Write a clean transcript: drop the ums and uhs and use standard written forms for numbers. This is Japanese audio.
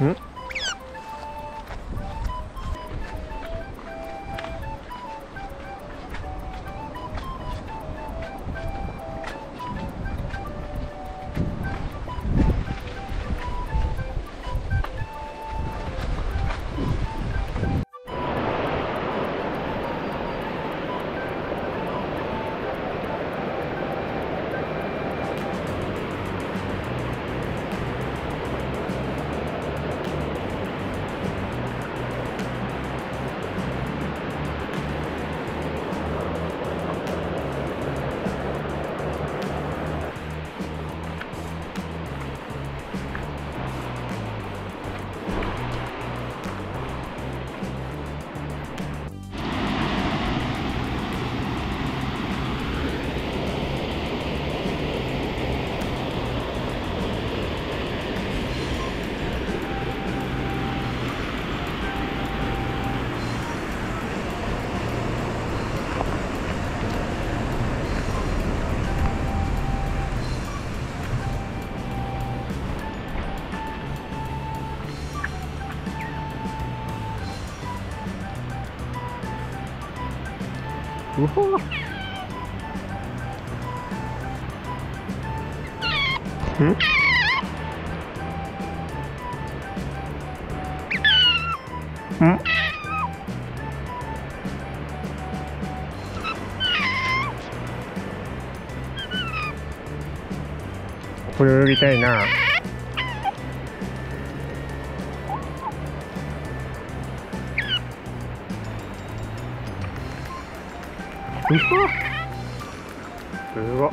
嗯？うわうん？うん？これ泳ぎたいな。うわっ。